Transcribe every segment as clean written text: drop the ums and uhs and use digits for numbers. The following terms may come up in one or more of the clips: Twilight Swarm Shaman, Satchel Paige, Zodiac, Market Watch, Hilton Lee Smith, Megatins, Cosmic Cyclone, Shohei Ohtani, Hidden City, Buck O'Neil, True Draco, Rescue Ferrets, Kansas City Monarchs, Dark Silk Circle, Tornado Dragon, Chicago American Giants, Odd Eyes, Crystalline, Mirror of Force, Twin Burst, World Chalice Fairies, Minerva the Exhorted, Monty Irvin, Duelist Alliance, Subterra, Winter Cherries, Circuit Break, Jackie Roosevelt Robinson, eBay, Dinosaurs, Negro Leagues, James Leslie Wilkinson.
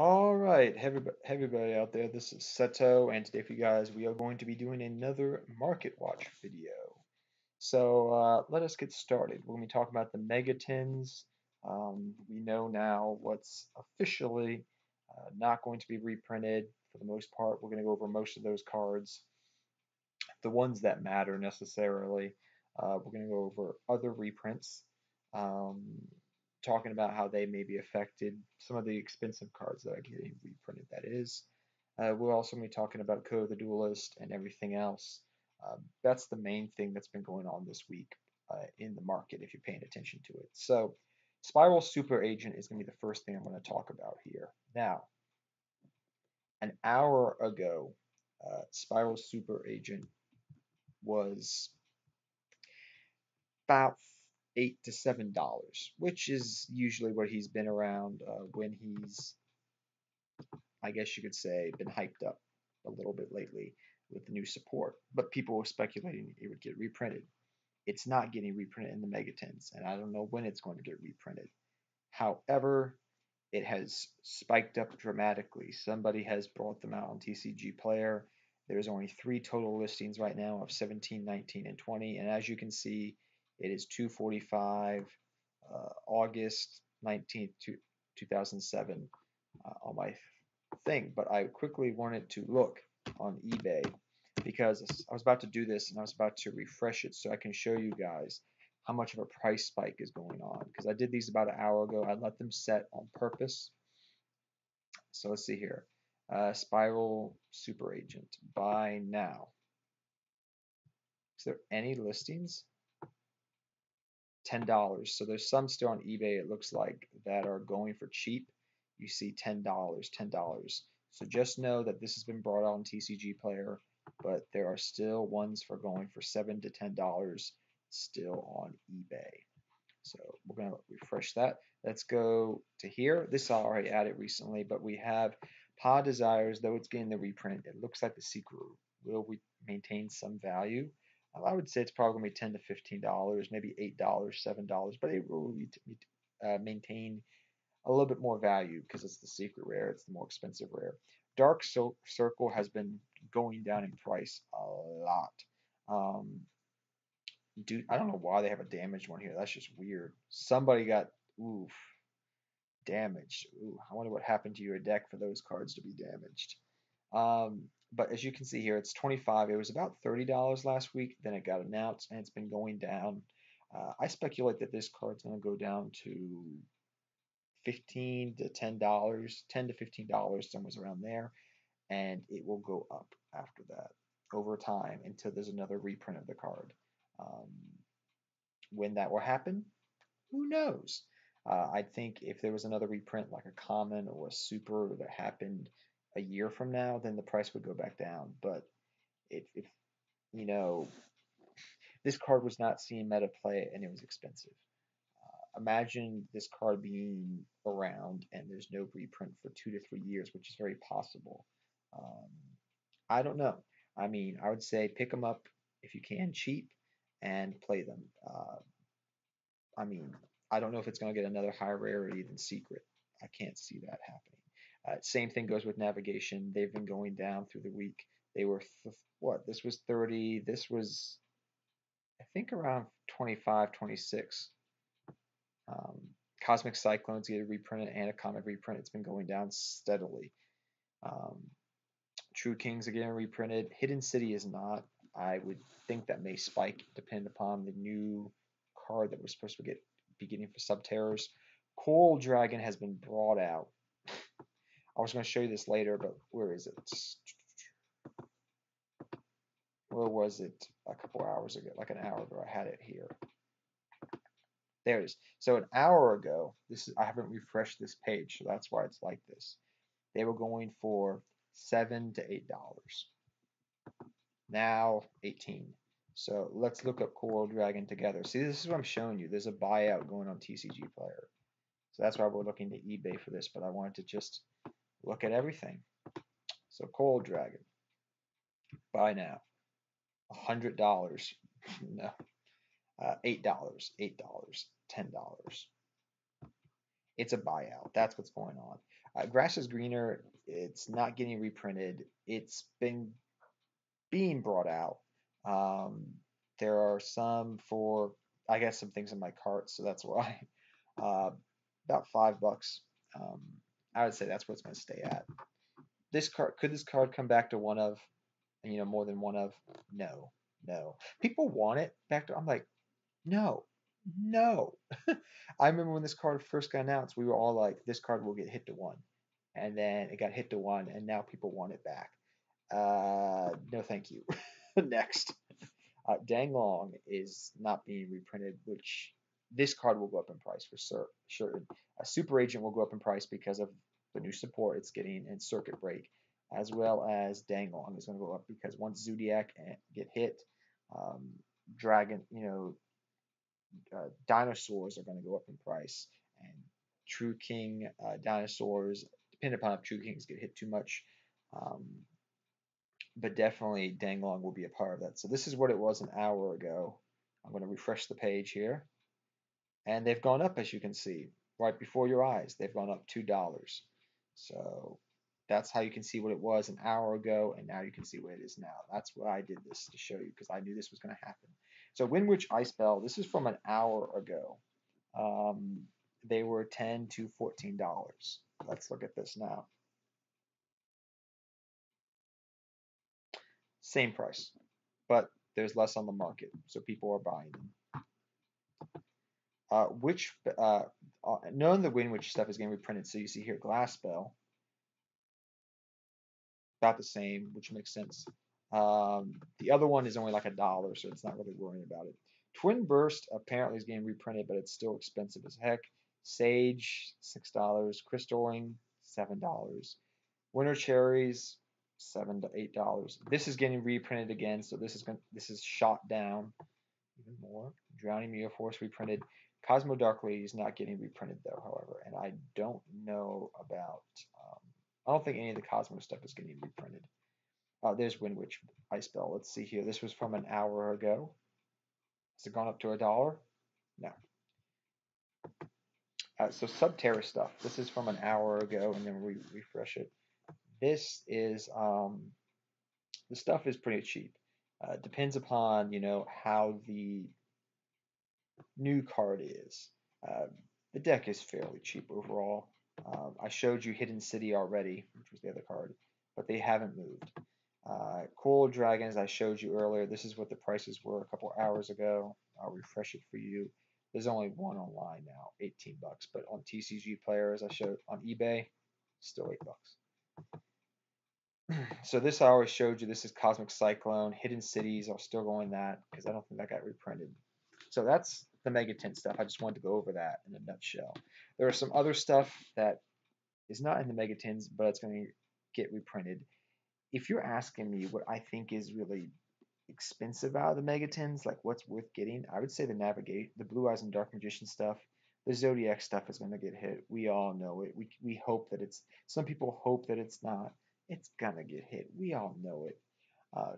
All right, everybody out there, this is Seto, and today for you guys, we are going to be doing another Market Watch video. So let us get started. We're going to be talking about the Megatins. We know now what's officially not going to be reprinted for the most part. We're going to go over most of those cards, the ones that matter necessarily. We're going to go over other reprints. Talking about how they may be affected, some of the expensive cards that are getting reprinted, that is. We're also going to be talking about Code of the Duelist and everything else. That's the main thing that's been going on this week in the market, if you're paying attention to it. So Spiral Super Agent is going to be the first thing I'm going to talk about here. Now, an hour ago, Spiral Super Agent was about $8 to $7, which is usually what he's been around when he's, I guess you could say, been hyped up a little bit lately with the new support. But people were speculating it would get reprinted. It's not getting reprinted in the Megatins, and I don't know when it's going to get reprinted. However, it has spiked up dramatically. Somebody has brought them out on TCG Player. There's only 3 total listings right now of 17, 19, and 20, and as you can see, it is 2:45, August 19th, 2007 on my thing. But I quickly wanted to look on eBay because I was about to do this and I was about to refresh it so I can show you guys how much of a price spike is going on. Because I did these about an hour ago. I let them set on purpose. So let's see here. Spiral Super Agent. Buy now. Is there any listings? $10. So there's some still on eBay, it looks like, that are going for cheap. You see $10. So just know that this has been brought out on TCG Player, but there are still ones for going for $7 to $10 still on eBay. So we're going to refresh that. Let's go to here. This I already added recently, but we have Pod Desires, though it's getting the reprint. It looks like the secret will maintain some value. I would say it's probably going to be $10 to $15, maybe $8, $7, but it will maintain a little bit more value because it's the secret rare, it's the more expensive rare. Dark Silk Circle has been going down in price a lot. Dude, I don't know why they have a damaged one here. That's just weird. Somebody got, oof, damaged. Ooh, I wonder what happened to your deck for those cards to be damaged. But as you can see here, it's $25. It was about $30 last week. Then it got announced, and it's been going down. I speculate that this card's going to go down to $10 to $15, somewhere around there, and it will go up after that over time until there's another reprint of the card. When that will happen, who knows? I think if there was another reprint, like a common or a super that happened a year from now, then the price would go back down. But if you know, this card was not seeing meta play and it was expensive. Imagine this card being around and there's no reprint for 2 to 3 years, which is very possible. I don't know. I mean, I would say pick them up if you can, cheap, and play them. I mean, I don't know if it's going to get another higher rarity than secret. I can't see that happening. Same thing goes with navigation. They've been going down through the week. They were, what, this was 30, this was, I think, around 25, 26. Cosmic Cyclones get a reprint and a comic reprint. It's been going down steadily. True Kings are getting reprinted. Hidden City is not. I would think that may spike, depend upon the new card that we're supposed to be getting for Subterras. Coil Dragon has been brought out. I was going to show you this later, but where is it? Where was it a couple hours ago? Like an hour ago, I had it here. There it is. So an hour ago, this is, I haven't refreshed this page, so that's why it's like this. They were going for $7 to $8. Now $18. So let's look up Coil Dragon together. See, this is what I'm showing you. There's a buyout going on TCG Player. So that's why we're looking to eBay for this, but I wanted to just look at everything. So Coil Dragon, buy now, $100, no, $8, $10. It's a buyout. That's what's going on. Grass is Greener. It's not getting reprinted. It's been being brought out. There are some for, I guess, some things in my cart, so that's why. About $5. I would say that's where it's going to stay at. This card, could this card come back to one of, you know, more than one of? No, no. People want it back to, I'm like, no, no. I remember when this card first got announced, we were all like, this card will get hit to one. And then it got hit to one, and now people want it back. No, thank you. Next. Danglong is not being reprinted, which this card will go up in price for certain. A Super Agent will go up in price because of the new support it's getting in Circuit Break, as well as Danglong is going to go up because once Zodiac get hit, Dragon, you know, Dinosaurs are going to go up in price, and True King Dinosaurs, depending upon if True Kings get hit too much, but definitely Danglong will be a part of that. So this is what it was an hour ago. I'm going to refresh the page here, and they've gone up, as you can see, right before your eyes. They've gone up $2. So that's how you can see what it was an hour ago, and now you can see what it is now. That's why I did this, to show you, because I knew this was going to happen. So Windwich Ice Bell, this is from an hour ago. They were $10 to $14. Let's look at this now. Same price, but there's less on the market, so people are buying them. None of the Windwich stuff is going to be printed, so you see here Glass Bell, about the same, which makes sense. The other one is only like $1, so it's not really worrying about it. Twin Burst apparently is getting reprinted, but it's still expensive as heck. Sage, $6. Crystalline, $7. Winter Cherries, $7 to $8. This is getting reprinted again, so this is shot down even more. Drowning Mirror of Force reprinted. Cosmo Dark Lady is not getting reprinted though, however, and I don't know about. I don't think any of the Cosmo stuff is getting reprinted. There's Windwich Ice Bell. Let's see here. This was from an hour ago. Has it gone up to $1? No. So Subterra stuff. This is from an hour ago, and then we refresh it. This is the stuff is pretty cheap. Depends upon, you know, how the new card is. The deck is fairly cheap overall. I showed you Hidden City already, which was the other card, but they haven't moved. Coil Dragons, I showed you earlier. This is what the prices were a couple hours ago. I'll refresh it for you. There's only one online now, $18, but on TCG Player, as I showed on eBay, still $8. So this I already showed you. This is Cosmic Cyclone. Hidden Cities, I'll still go in that because I don't think that got reprinted. So that's the Megatin stuff. I just wanted to go over that in a nutshell. There are some other stuff that is not in the Megatins, but it's going to get reprinted. If you're asking me what I think is really expensive out of the Megatins, like what's worth getting, I would say the Navigate, the Blue Eyes and Dark Magician stuff. The Zodiac stuff is going to get hit. We all know it. We hope that it's, some people hope that it's not. It's going to get hit. We all know it.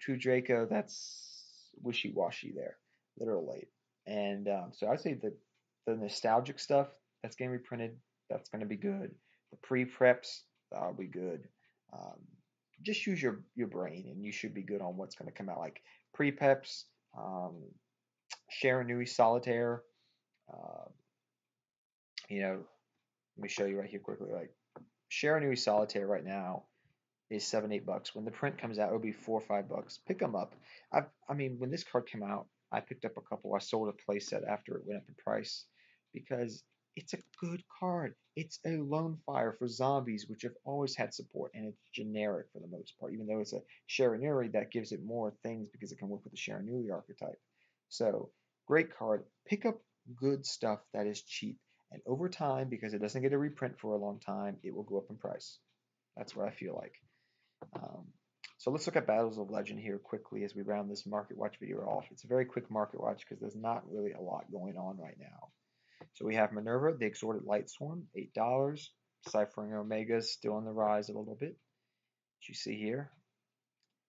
True Draco, that's wishy-washy there, literally. And so I'd say the nostalgic stuff that's getting reprinted, that's going to be good. The pre preps, that'll be good. Just use your brain, and you should be good on what's going to come out. Like pre preps, Shiranui Solitaire. You know, let me show you right here quickly. Like Shiranui Solitaire right now is $7, $8. When the print comes out, it'll be $4 or $5. Pick them up. I mean, when this card came out, I picked up a couple. I sold a playset after it went up in price because it's a good card. It's a lone fire for zombies, which have always had support, and it's generic for the most part. Even though it's a Shiranui, that gives it more things because it can work with the Shiranui archetype. So great card. Pick up good stuff that is cheap, and over time, because it doesn't get a reprint for a long time, it will go up in price. That's what I feel like. So let's look at Battles of Legend here quickly as we round this Market Watch video off. It's a very quick Market Watch because there's not really a lot going on right now. So we have Minerva, the Exhorted Light Swarm, $8. Ciphering Omega's still on the rise a little bit, as you see here.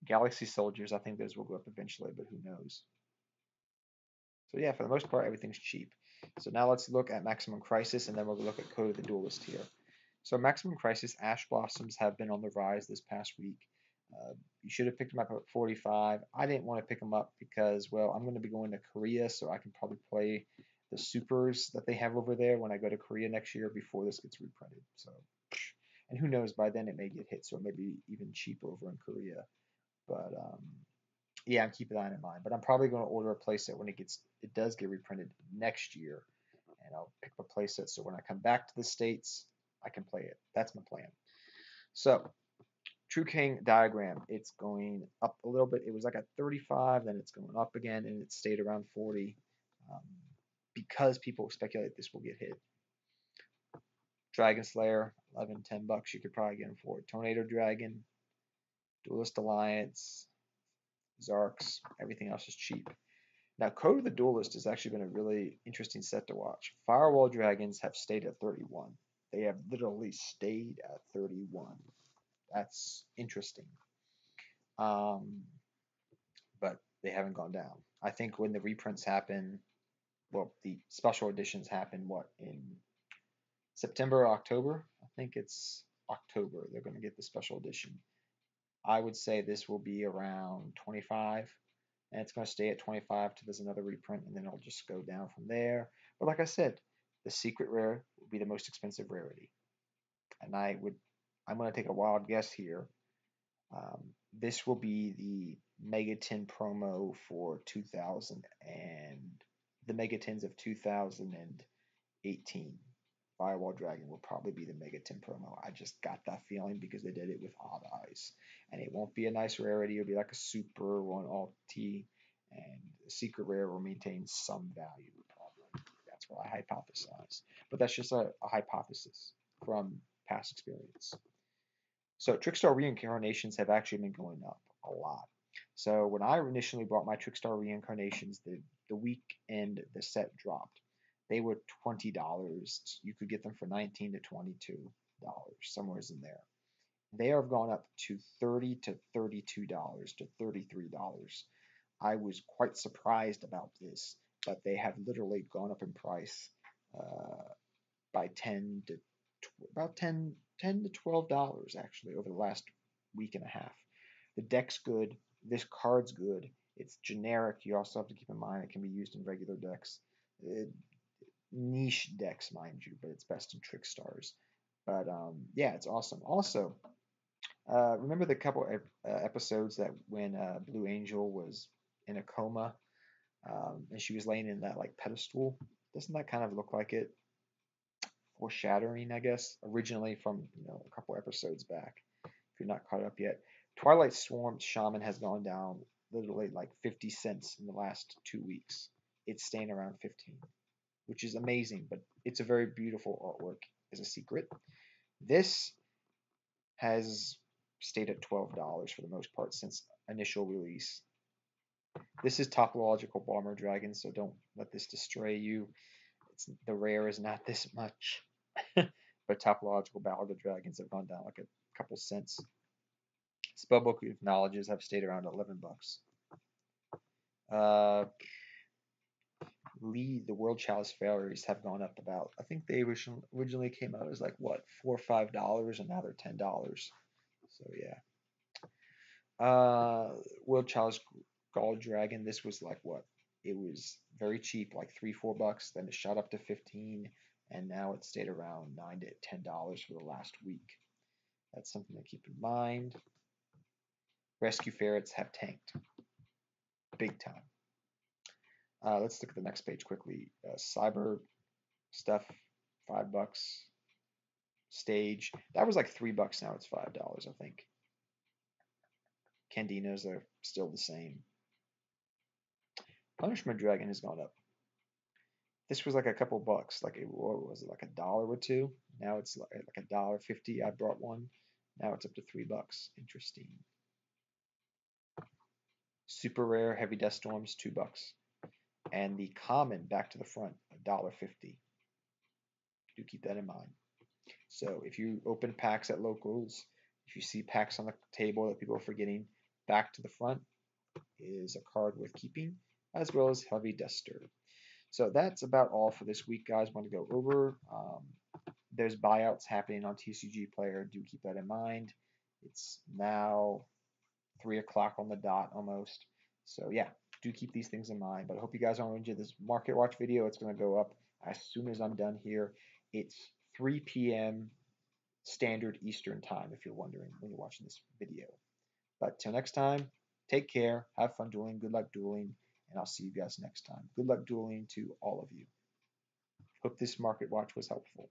Galaxy Soldiers, I think those will go up eventually, but who knows. So yeah, for the most part, everything's cheap. So now let's look at Maximum Crisis, and then we'll look at Code of the Duelist here. So Maximum Crisis, Ash Blossoms have been on the rise this past week. You should have picked them up at 45. I didn't want to pick them up because, well, I'm going to be going to Korea, so I can probably play the supers that they have over there when I go to Korea next year before this gets reprinted. So, and who knows, by then it may get hit, so it may be even cheap over in Korea. But yeah, I'm keeping that in mind. But I'm probably going to order a playset when it does get reprinted next year, and I'll pick up a playset so when I come back to the States, I can play it. That's my plan. So, True King diagram. It's going up a little bit. It was like at 35, then it's going up again, and it stayed around 40 because people speculate this will get hit. Dragon Slayer, 11, $10. You could probably get them for it. Tornado Dragon, Duelist Alliance, Zarks, everything else is cheap. Now, Code of the Duelist has actually been a really interesting set to watch. Firewall Dragons have stayed at 31. They have literally stayed at 31. That's interesting. But they haven't gone down. I think when the reprints happen, well, the special editions happen, what, in September or October? I think it's October they're going to get the special edition. I would say this will be around 25, and it's going to stay at 25 till there's another reprint, and then it'll just go down from there. But like I said, the secret rare will be the most expensive rarity, and I'm going to take a wild guess here. This will be the Megatin promo for 2000 and the Megatins of 2018. Firewall Dragon will probably be the Megatin promo. I just got that feeling because they did it with Odd Eyes. And it won't be a nice rarity. It'll be like a super one alt T, and the secret rare will maintain some value. Probably. That's what I hypothesize. But that's just a hypothesis from past experience. So Trickstar Reincarnations have actually been going up a lot. So when I initially bought my Trickstar Reincarnations, the weekend the set dropped. They were $20. You could get them for $19 to $22, somewhere in there. They have gone up to $30 to $32 to $33. I was quite surprised about this, but they have literally gone up in price by about 10 to $12 actually over the last week and a half. The deck's good. This card's good. It's generic. You also have to keep in mind it can be used in regular decks. Niche decks, mind you, but it's best in Trickstars. But yeah, it's awesome. Also, remember the couple episodes that when Blue Angel was in a coma and she was laying in that like pedestal? Doesn't that kind of look like it? Foreshadowing, I guess, originally from, you know, a couple episodes back. If you're not caught up yet, Twilight Swarm Shaman has gone down literally like 50 cents in the last 2 weeks. It's staying around 15, which is amazing, but it's a very beautiful artwork as a secret. This has stayed at $12 for the most part since initial release. This is Topological Bomber Dragon, so don't let this distray you. The rare is not this much, but Topological Ballad of Dragons have gone down like a couple cents. Spellbook of Knowledges have stayed around $11. Lee, the World Chalice Fairies have gone up about, I think they originally came out as like what, $4 or $5, and now they're $10. So yeah. World Chalice Coal Dragon, this was like what? It was very cheap, like $3, $4. Then it shot up to 15, and now it stayed around $9 to $10 for the last week. That's something to keep in mind. Rescue ferrets have tanked, big time. Let's look at the next page quickly. Cyber stuff, $5. Stage, that was like $3. Now it's $5, I think. Candinos are still the same. Punishment Dragon has gone up. This was like a couple bucks, like what was it, like $1 or $2? Now it's like $1.50. I brought one. Now it's up to $3. Interesting. Super rare Heavy Death Storms, $2, and the common Back to the Front, $1.50. Do keep that in mind. So if you open packs at locals, if you see packs on the table that people are forgetting, Back to the Front is a card worth keeping, as well as Heavy Duster. So that's about all for this week, guys. Want to go over. There's buyouts happening on TCG Player. Do keep that in mind. It's now 3 o'clock on the dot almost. So, yeah, do keep these things in mind. But I hope you guys all enjoyed this Market Watch video. It's going to go up as soon as I'm done here. It's 3 p.m. Standard Eastern Time, if you're wondering when you're watching this video. But till next time, take care. Have fun dueling. Good luck dueling. And I'll see you guys next time. Good luck dueling to all of you. Hope this Market Watch was helpful.